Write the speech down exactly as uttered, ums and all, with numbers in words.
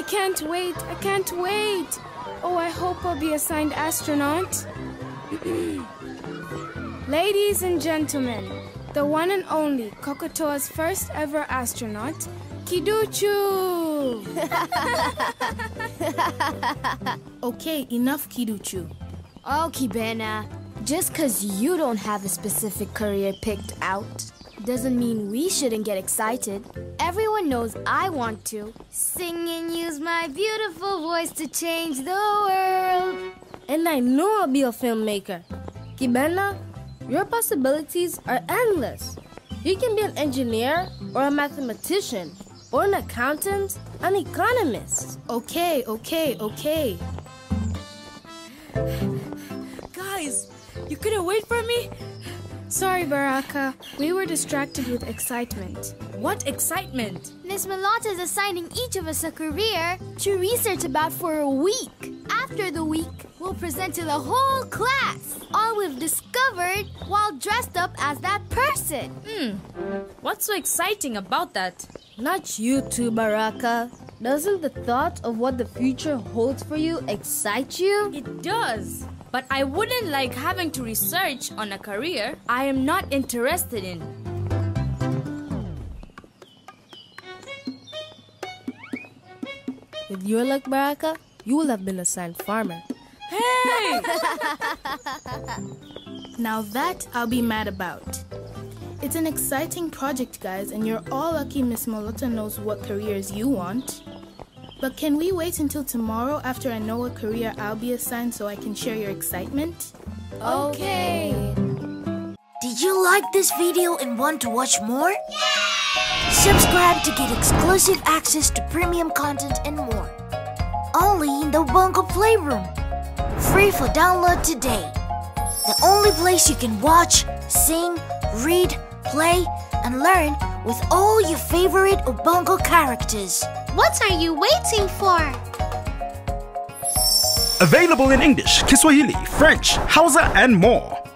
I can't wait. I can't wait. Oh, I hope I'll be assigned astronaut. Ladies and gentlemen, the one and only Kokotoa's first ever astronaut, Kiduchu! Okay, enough Kiduchu. Oh, Kibena, just because you don't have a specific career picked out doesn't mean we shouldn't get excited. Everyone knows I want to sing and use my beautiful voice to change the world. And I know I'll be a filmmaker. Kibena, your possibilities are endless. You can be an engineer or a mathematician or an accountant, an economist. Okay, okay, okay. Guys, you couldn't wait for me? Sorry, Baraka. We were distracted with excitement. What excitement? Miss Milot is assigning each of us a career to research about for a week. After the week, we'll present to the whole class all we've discovered while dressed up as that person. Hmm. What's so exciting about that? Not you too, Baraka. Doesn't the thought of what the future holds for you excite you? It does. But I wouldn't like having to research on a career I am not interested in. With your luck, Baraka, you will have been assigned farmer. Hey! Now that I'll be mad about. It's an exciting project, guys, and you're all lucky Miss Molota knows what careers you want. But can we wait until tomorrow after I know what career I'll be assigned so I can share your excitement? Okay. Did you like this video and want to watch more? Yay! Subscribe to get exclusive access to premium content and more. Only in the Bongo Playroom. Free for download today. The only place you can watch, sing, read, play, and learn with all your favorite Ubongo characters. What are you waiting for? Available in English, Kiswahili, French, Hausa, and more.